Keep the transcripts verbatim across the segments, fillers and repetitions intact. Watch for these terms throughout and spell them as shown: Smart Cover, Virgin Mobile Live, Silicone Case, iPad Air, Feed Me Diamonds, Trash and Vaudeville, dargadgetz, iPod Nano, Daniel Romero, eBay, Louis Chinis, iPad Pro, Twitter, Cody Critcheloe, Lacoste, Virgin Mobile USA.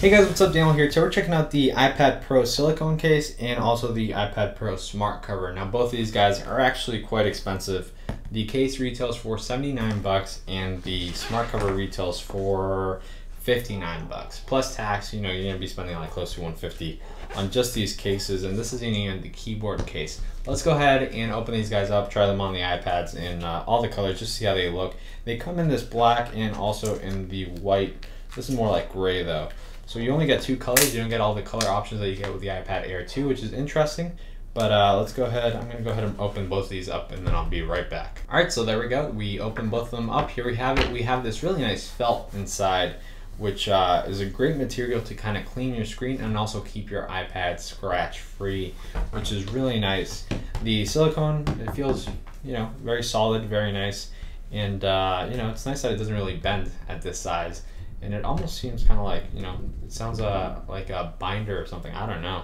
Hey guys, what's up? Daniel here. Today we're checking out the iPad Pro silicone case and also the iPad Pro Smart Cover. Now both of these guys are actually quite expensive. The case retails for seventy-nine bucks and the Smart Cover retails for fifty-nine bucks. Plus tax, you know, you're gonna be spending like close to one fifty on just these cases, and this isn't even the keyboard case. Let's go ahead and open these guys up, try them on the iPads in uh, all the colors, just see how they look. They come in this black and also in the white. This is more like gray though. So you only get two colors. You don't get all the color options that you get with the iPad Air two, which is interesting. But uh, let's go ahead, I'm gonna go ahead and open both of these up and then I'll be right back. All right, so there we go. We open both of them up. Here we have it. We have this really nice felt inside, which uh, is a great material to kind of clean your screen and also keep your iPad scratch free, which is really nice. The silicone, it feels, you know, very solid, very nice. And uh, you know, it's nice that it doesn't really bend at this size. And it almost seems kind of like, you know, it sounds uh, like a binder or something, I don't know.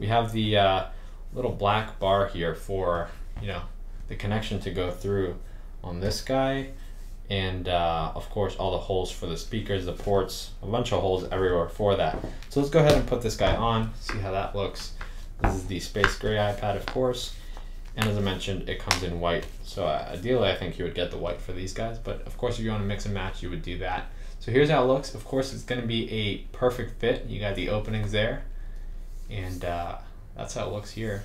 We have the uh, little black bar here for, you know, the connection to go through on this guy. And uh, of course, all the holes for the speakers, the ports, a bunch of holes everywhere for that. So let's go ahead and put this guy on, see how that looks. This is the space gray iPad, of course. And as I mentioned, it comes in white. So uh, ideally, I think you would get the white for these guys, but of course, if you want to mix and match, you would do that. So here's how it looks. Of course, it's going to be a perfect fit. You got the openings there, and uh, that's how it looks here.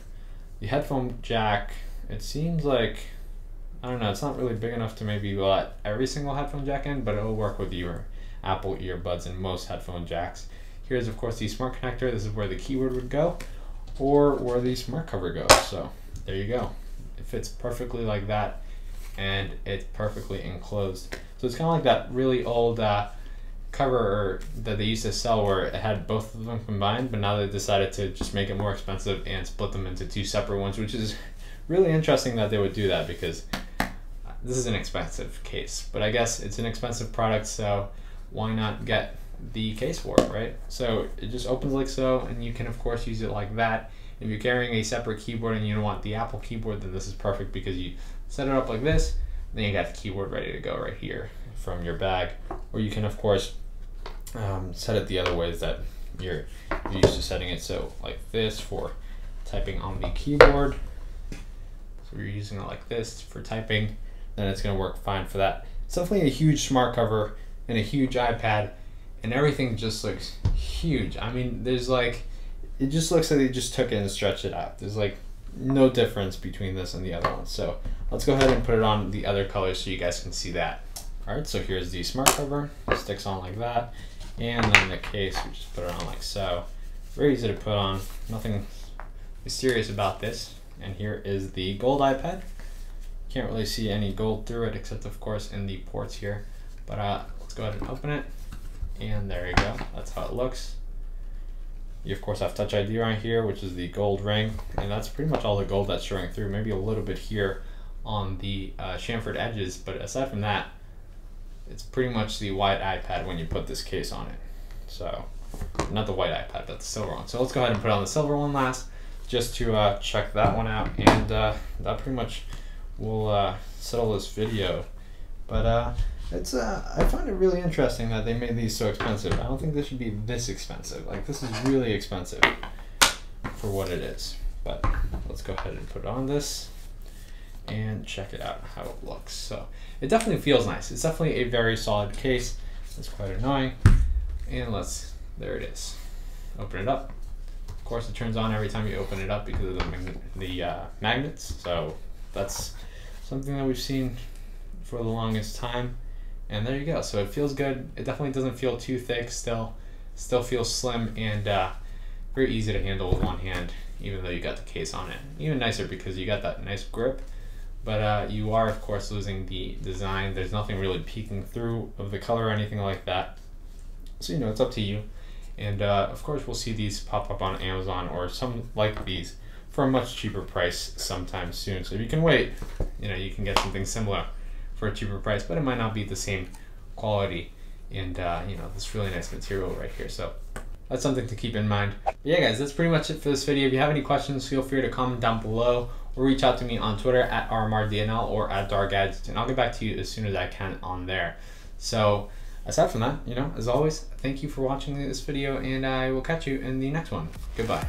The headphone jack, it seems like, I don't know, it's not really big enough to maybe let every single headphone jack in, but it'll work with your Apple earbuds and most headphone jacks. Here's, of course, the smart connector. This is where the keyboard would go, or where the smart cover goes. So there you go. It fits perfectly like that, and it's perfectly enclosed. So it's kind of like that really old uh, cover that they used to sell where it had both of them combined, but now they decided to just make it more expensive and split them into two separate ones, which is really interesting that they would do that, because this is an expensive case. But I guess it's an expensive product, so why not get the case for it, right? So it just opens like so, and you can of course use it like that. If you're carrying a separate keyboard and you don't want the Apple keyboard, then this is perfect, because you set it up like this, then you got the keyboard ready to go right here from your bag. Or you can of course um, set it the other ways that you're, you're used to setting it. So like this for typing on the keyboard. So you're using it like this for typing, then it's gonna work fine for that. It's definitely a huge smart cover and a huge iPad, and everything just looks huge. I mean, there's like, it just looks like they just took it and stretched it out. There's like no difference between this and the other one. So let's go ahead and put it on the other color so you guys can see that. All right, so here's the smart cover. It sticks on like that. And then the case, we just put it on like so. Very easy to put on, nothing mysterious about this. And here is the gold iPad. Can't really see any gold through it, except of course in the ports here. But uh, let's go ahead and open it. And there you go, that's how it looks. You of course have Touch I D right here, which is the gold ring, and that's pretty much all the gold that's showing through, maybe a little bit here on the uh, chamfered edges, but aside from that, it's pretty much the white iPad when you put this case on it. So, not the white iPad, but the silver one. So let's go ahead and put on the silver one last, just to uh, check that one out, and uh, that pretty much will uh, settle this video. But uh, it's uh, I find it really interesting that they made these so expensive. I don't think this should be this expensive. Like, this is really expensive for what it is. But let's go ahead and put on this and check it out how it looks. So it definitely feels nice. It's definitely a very solid case. It's quite annoying. And let's, there it is. Open it up. Of course, it turns on every time you open it up because of the, mag the uh, magnets. So that's something that we've seen for the longest time. And there you go. So it feels good. It definitely doesn't feel too thick still. Still feels slim and uh, very easy to handle with one hand, even though you got the case on it. Even nicer because you got that nice grip. But uh, you are, of course, losing the design. There's nothing really peeking through of the color or anything like that. So, you know, it's up to you. And uh, of course, we'll see these pop up on Amazon or some like these for a much cheaper price sometime soon. So if you can wait, you know, you can get something similar for a cheaper price, but it might not be the same quality and uh, you know, this really nice material right here. So that's something to keep in mind. But yeah guys, that's pretty much it for this video. If you have any questions, feel free to comment down below or reach out to me on Twitter at R M R D N L or at dargadgetz, and I'll get back to you as soon as I can on there. So aside from that, you know, as always, thank you for watching this video, and I will catch you in the next one. Goodbye.